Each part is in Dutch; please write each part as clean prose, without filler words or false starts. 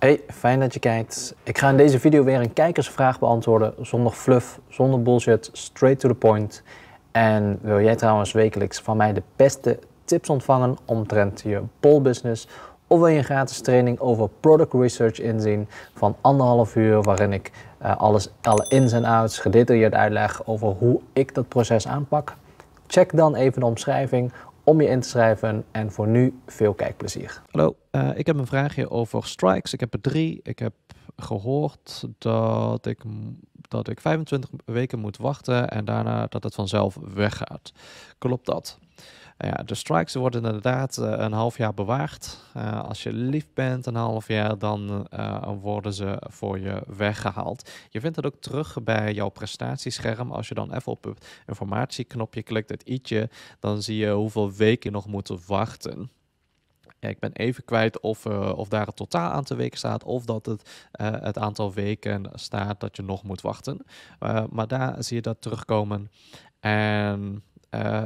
Hey, fijn dat je kijkt. Ik ga in deze video weer een kijkersvraag beantwoorden, zonder fluff, zonder bullshit, straight to the point. En wil jij trouwens wekelijks van mij de beste tips ontvangen omtrent je polbusiness? Of wil je een gratis training over product research inzien van 1,5 uur, waarin ik alle ins en outs gedetailleerd uitleg over hoe ik dat proces aanpak? Check dan even de omschrijving om je in te schrijven en voor nu veel kijkplezier. Hallo, ik heb een vraagje over strikes. Ik heb er 3. Ik heb gehoord dat ik 25 weken moet wachten en daarna dat het vanzelf weggaat. Klopt dat? Ja, de strikes worden inderdaad een half jaar bewaard. Als je lief bent een half jaar, dan worden ze voor je weggehaald. Je vindt het ook terug bij jouw prestatiescherm. Als je dan even op het informatieknopje klikt, het i'tje, dan zie je hoeveel weken je nog moet wachten. Ja, ik ben even kwijt of daar het totaal aantal weken staat of dat het aantal weken staat dat je nog moet wachten. Maar daar zie je dat terugkomen. En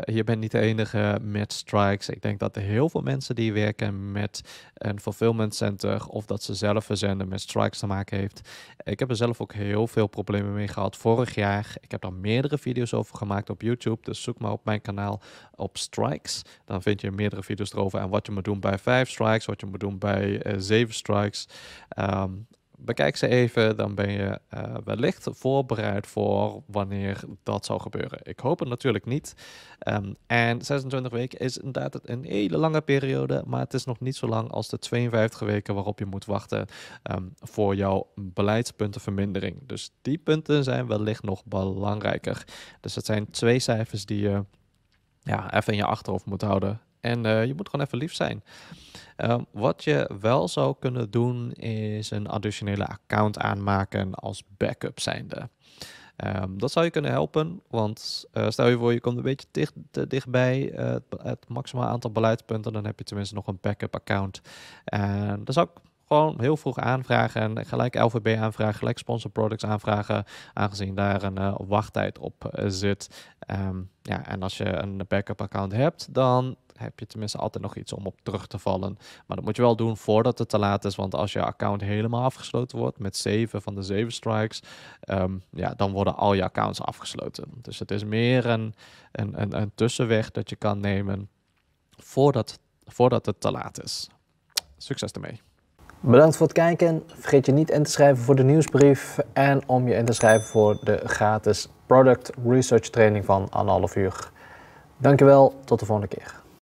je bent niet de enige met strikes. Ik denk dat er heel veel mensen die werken met een fulfillment center of dat ze zelf verzenden met strikes te maken heeft. Ik heb er zelf ook heel veel problemen mee gehad vorig jaar. Ik heb daar meerdere video's over gemaakt op YouTube. Dus zoek maar op mijn kanaal op strikes. Dan vind je meerdere video's erover en wat je moet doen bij 5 strikes, wat je moet doen bij 7 strikes. Bekijk ze even, dan ben je wellicht voorbereid voor wanneer dat zou gebeuren. Ik hoop het natuurlijk niet. En 26 weken is inderdaad een hele lange periode, maar het is nog niet zo lang als de 52 weken waarop je moet wachten voor jouw beleidspuntenvermindering. Dus die punten zijn wellicht nog belangrijker. Dus dat zijn 2 cijfers die je even in je achterhoofd moet houden. En je moet gewoon even lief zijn. Wat je wel zou kunnen doen is een additionele account aanmaken als backup zijnde. Dat zou je kunnen helpen, want stel je voor je komt een beetje dichtbij het maximaal aantal beleidspunten. Dan heb je tenminste nog een backup account. En dat zou ik gewoon heel vroeg aanvragen en gelijk LVB aanvragen, gelijk sponsor products aanvragen, aangezien daar een wachttijd op zit. En als je een backup account hebt, dan heb je tenminste altijd nog iets om op terug te vallen. Maar dat moet je wel doen voordat het te laat is, want als je account helemaal afgesloten wordt met 7 van de 7 strikes, dan worden al je accounts afgesloten. Dus het is meer een tussenweg dat je kan nemen voordat het te laat is. Succes ermee. Bedankt voor het kijken. Vergeet je niet in te schrijven voor de nieuwsbrief en om je in te schrijven voor de gratis product research training van 1,5 uur. Dankjewel, tot de volgende keer.